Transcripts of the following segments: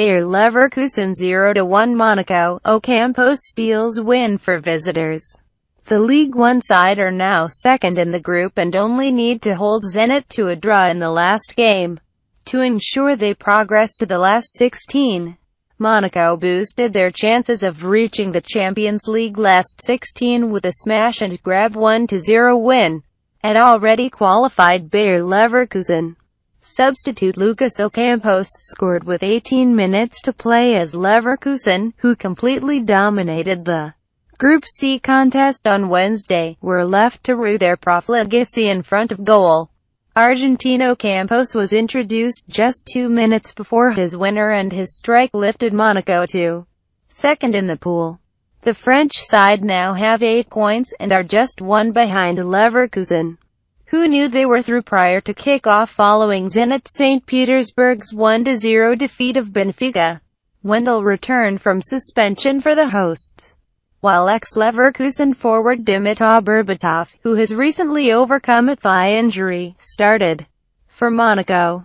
Bayer Leverkusen 0-1 Monaco, Ocampos steals win for visitors. The Ligue 1 side are now second in the group and only need to hold Zenit to a draw in the last game to ensure they progress to the last 16. Monaco boosted their chances of reaching the Champions League last 16 with a smash-and-grab 1-0 win at already qualified Bayer Leverkusen. Substitute Lucas Ocampos scored with 18 minutes to play as Leverkusen, who completely dominated the Group C contest on Wednesday, were left to rue their profligacy in front of goal. Argentino Campos was introduced just 2 minutes before his winner, and his strike lifted Monaco to second in the pool. The French side now have 8 points and are just one behind Leverkusen, who knew they were through prior to kick-off following Zenit St. Petersburg's 1-0 defeat of Benfica. Wendell returned from suspension for the hosts, while ex-Leverkusen forward Dimitar Berbatov, who has recently overcome a thigh injury, started for Monaco.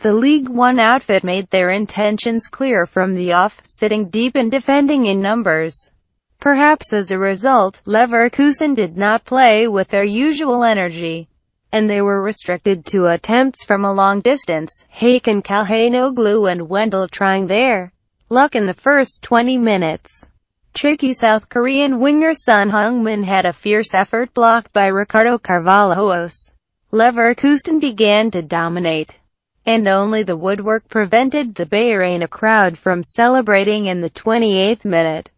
The Ligue 1 outfit made their intentions clear from the off, sitting deep and defending in numbers. Perhaps as a result, Leverkusen did not play with their usual energy, and they were restricted to attempts from a long distance, Hakan Calhanoglu and Wendell trying their luck in the first 20 minutes. Tricky South Korean winger Son Heung-min had a fierce effort blocked by Ricardo Carvalho. Leverkusen began to dominate, and only the woodwork prevented the BayArena crowd from celebrating in the 28th minute.